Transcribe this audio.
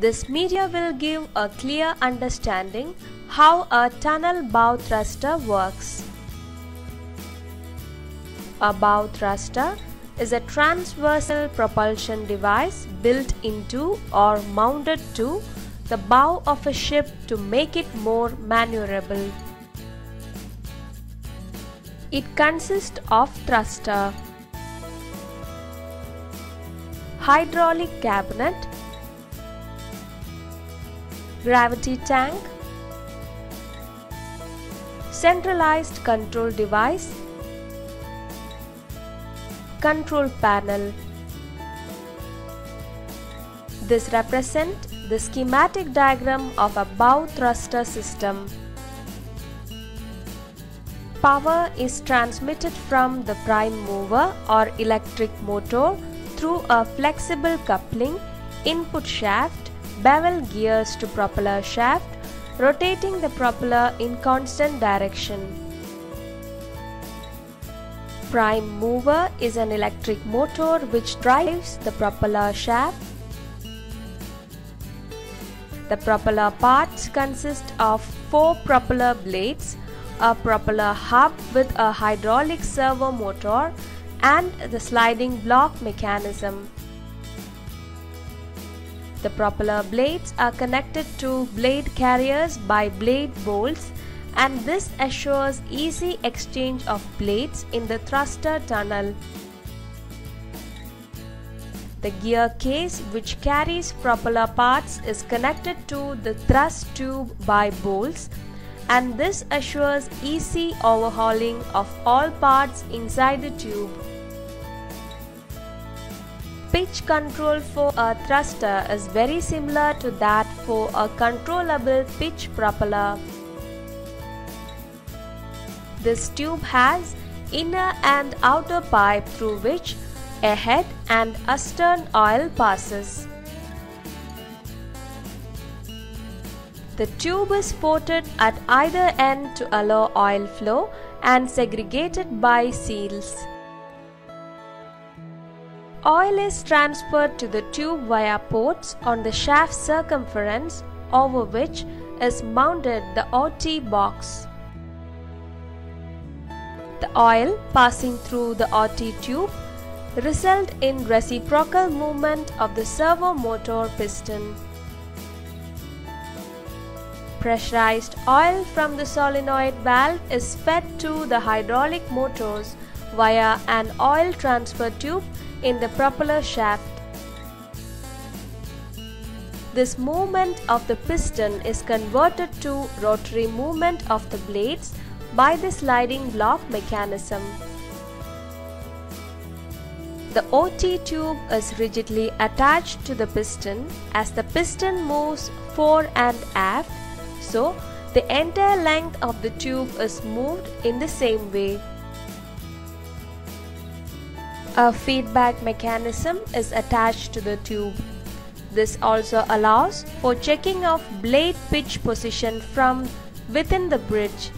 This media will give a clear understanding how a tunnel bow thruster works. A bow thruster is a transversal propulsion device built into or mounted to the bow of a ship to make it more maneuverable. It consists of thruster, hydraulic cabinet, gravity tank, centralized control device, control panel. This represents the schematic diagram of a bow thruster system. Power is transmitted from the prime mover or electric motor through a flexible coupling, input shaft, bevel gears to propeller shaft, rotating the propeller in constant direction. Prime mover is an electric motor which drives the propeller shaft. The propeller parts consist of 4 propeller blades, a propeller hub with a hydraulic servo motor, and the sliding block mechanism. The propeller blades are connected to blade carriers by blade bolts, and this assures easy exchange of blades in the thruster tunnel. The gear case, which carries propeller parts, is connected to the thrust tube by bolts, and this assures easy overhauling of all parts inside the tube. Pitch control for a thruster is very similar to that for a controllable pitch propeller. This tube has inner and outer pipe through which a head and astern oil passes. The tube is ported at either end to allow oil flow and segregated by seals. Oil is transferred to the tube via ports on the shaft circumference, over which is mounted the OT box. The oil passing through the OT tube results in reciprocal movement of the servo motor piston. Pressurized oil from the solenoid valve is fed to the hydraulic motors via an oil transfer tube in the propeller shaft. This movement of the piston is converted to rotary movement of the blades by the sliding block mechanism. The OT tube is rigidly attached to the piston as the piston moves fore and aft, so the entire length of the tube is moved in the same way. A feedback mechanism is attached to the tube. This also allows for checking of blade pitch position from within the bridge.